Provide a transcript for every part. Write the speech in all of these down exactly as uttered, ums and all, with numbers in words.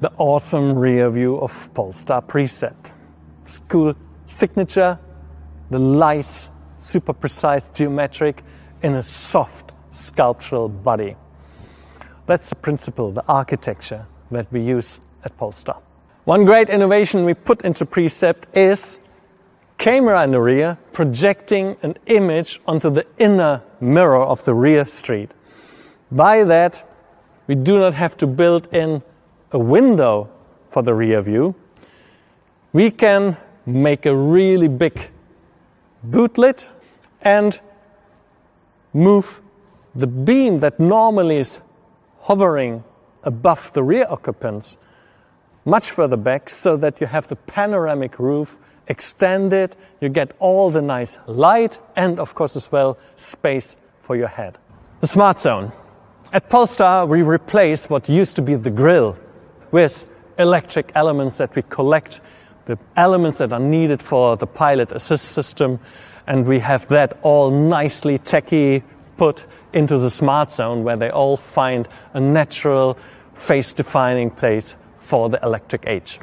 the awesome rear view of Polestar Precept. It's cool signature, the lights, super precise geometric in a soft sculptural body. That's the principle, the architecture that we use at Polestar. One great innovation we put into Precept is camera in the rear, projecting an image onto the inner mirror of the rear street. By that, we do not have to build in a window for the rear view. We can make a really big bootlet and move the beam that normally is hovering above the rear occupants much further back, so that you have the panoramic roof extended, you get all the nice light and of course as well space for your head. The smart zone. At Polestar we replace what used to be the grille with electric elements that we collect, the elements that are needed for the pilot assist system, and we have that all nicely techy put into the smart zone where they all find a natural face-defining place for the electric age.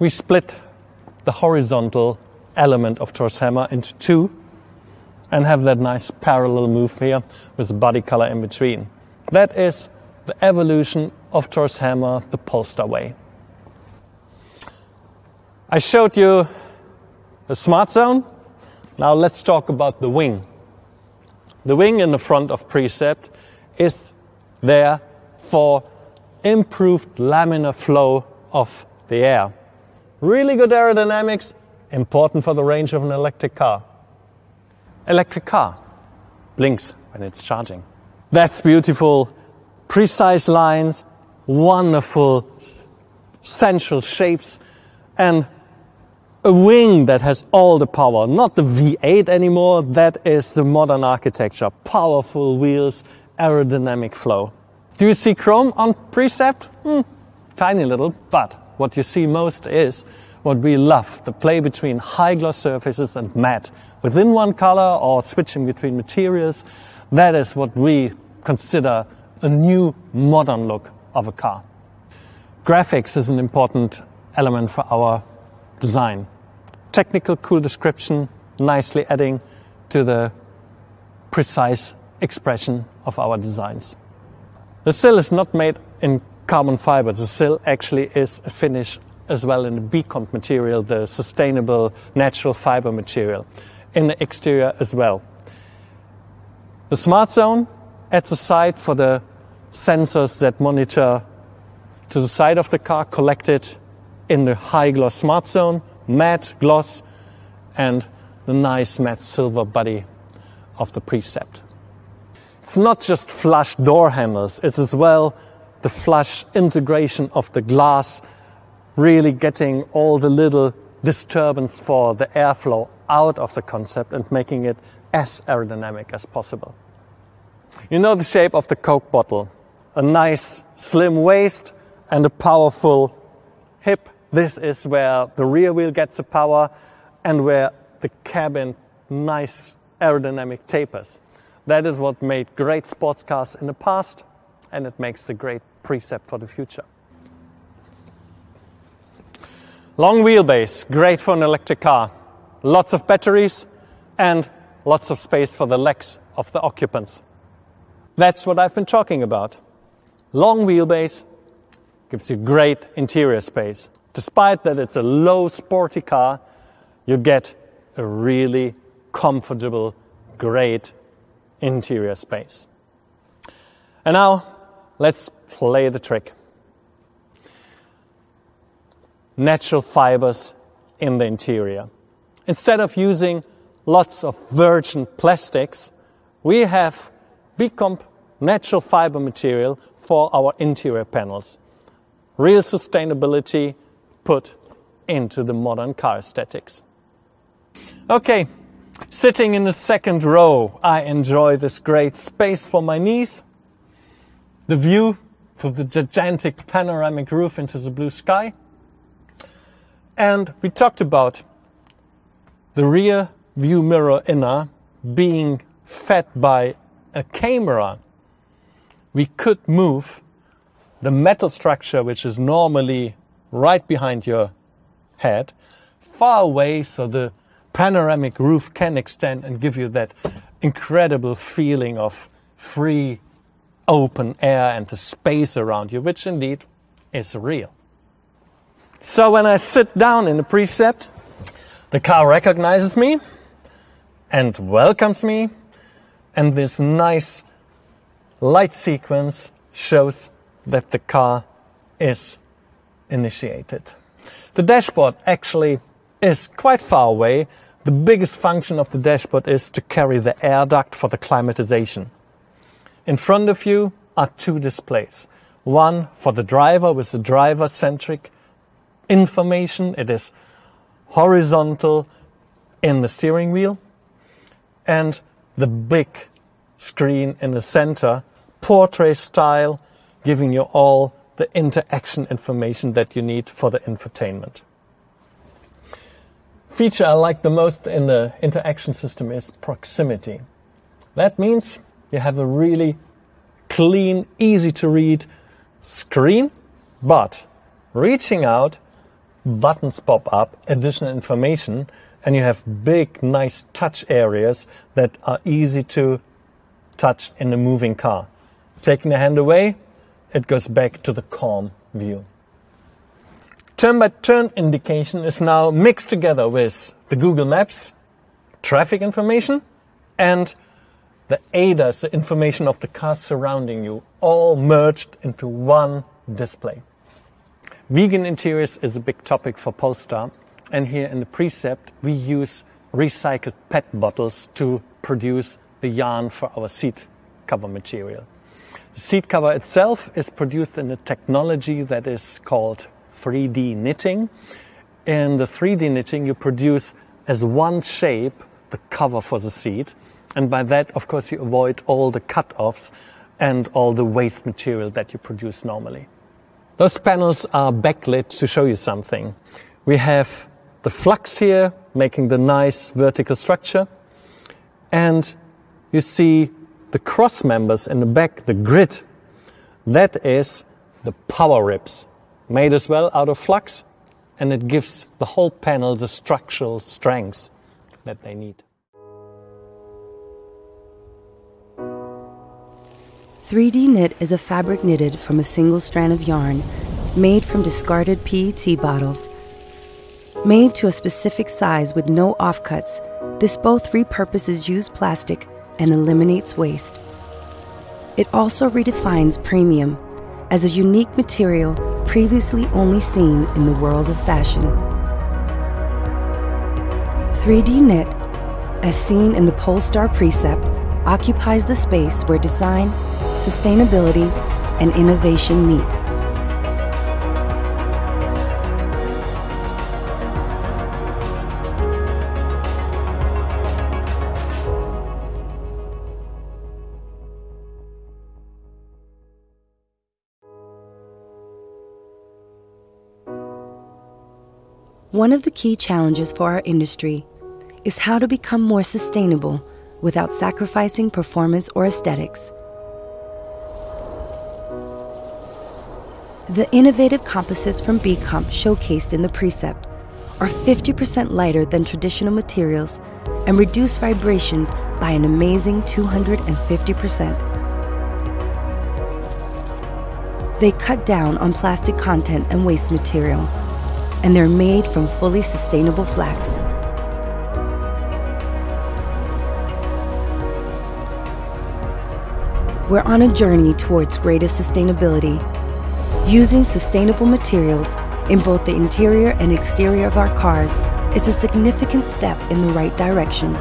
We split the horizontal element of Thor's Hammer into two and have that nice parallel move here with the body color in between. That is the evolution of Thor's Hammer the Polestar way. I showed you the smart zone. Now let's talk about the wing. The wing in the front of Precept is there for improved laminar flow of the air. Really good aerodynamics, important for the range of an electric car. Electric car blinks when it's charging. That's beautiful, precise lines, wonderful sensual shapes, and a wing that has all the power. Not the V eight anymore, that is the modern architecture. Powerful wheels, aerodynamic flow. Do you see chrome on Precept? Hmm, tiny little, but what you see most is what we love, the play between high gloss surfaces and matte. Within one color or switching between materials, that is what we consider a new modern look of a car. Graphics is an important element for our design. Technical, cool description, nicely adding to the precise expression of our designs. The sill is not made in carbon fiber. The sill actually is a finish as well in the Bcomp material, the sustainable natural fiber material, in the exterior as well. The smart zone at the side for the sensors that monitor to the side of the car, collected in the high gloss smart zone, matte gloss, and the nice matte silver body of the Precept. It's not just flush door handles, it's as well the flush integration of the glass, really getting all the little disturbance for the airflow out of the concept and making it as aerodynamic as possible. You know the shape of the Coke bottle, a nice slim waist and a powerful hip. This is where the rear wheel gets the power and where the cabin nice aerodynamic tapers. That is what made great sports cars in the past, and it makes a great Precept for the future. Long wheelbase, great for an electric car. Lots of batteries and lots of space for the legs of the occupants. That's what I've been talking about. Long wheelbase gives you great interior space. Despite that it's a low sporty car, you get a really comfortable, great interior space. And now let's play the trick. Natural fibers in the interior. Instead of using lots of virgin plastics, we have Bcomp natural fiber material for our interior panels. Real sustainability put into the modern car aesthetics. Okay. Sitting in the second row, I enjoy this great space for my knees, the view from the gigantic panoramic roof into the blue sky. And we talked about the rear view mirror inner being fed by a camera. We could move the metal structure, which is normally right behind your head, far away, so the panoramic roof can extend and give you that incredible feeling of free, open air and the space around you, which indeed is real. So when I sit down in the Precept, the car recognizes me and welcomes me, and this nice light sequence shows that the car is initiated. The dashboard actually is quite far away. The biggest function of the dashboard is to carry the air duct for the climatization. In front of you are two displays. One for the driver with the driver-centric information. It is horizontal in the steering wheel, and the big screen in the center, portrait style, giving you all the interaction information that you need for the infotainment. Feature I like the most in the interaction system is proximity. That means you have a really clean, easy to read screen, but reaching out, buttons pop up, additional information, and you have big, nice touch areas that are easy to touch in a moving car. Taking the hand away, it goes back to the calm view. Turn-by-turn indication is now mixed together with the Google Maps, traffic information, and the A D A S, the information of the cars surrounding you, all merged into one display. Vegan interiors is a big topic for Polestar, and here in the Precept we use recycled P E T bottles to produce the yarn for our seat cover material. The seat cover itself is produced in a technology that is called three D knitting. In the three D knitting you produce as one shape the cover for the seat, and by that of course you avoid all the cut-offs and all the waste material that you produce normally. Those panels are backlit to show you something. We have the flux here, making the nice vertical structure. And you see the cross members in the back, the grid. That is the powerRibs, made as well out of flux. And it gives the whole panel the structural strengths that they need. three D knit is a fabric knitted from a single strand of yarn, made from discarded P E T bottles. Made to a specific size with no offcuts, this both repurposes used plastic and eliminates waste. It also redefines premium as a unique material previously only seen in the world of fashion. three D knit, as seen in the Polestar Precept, occupies the space where design, sustainability, and innovation meet. One of the key challenges for our industry is how to become more sustainable without sacrificing performance or aesthetics. The innovative composites from Bcomp showcased in the Precept are fifty percent lighter than traditional materials and reduce vibrations by an amazing two hundred fifty percent. They cut down on plastic content and waste material, and they're made from fully sustainable flax. We're on a journey towards greater sustainability, using sustainable materials in both the interior and exterior of our cars is a significant step in the right direction,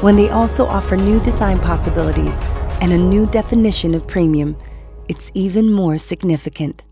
when they also offer new design possibilities and a new definition of premium. It's even more significant.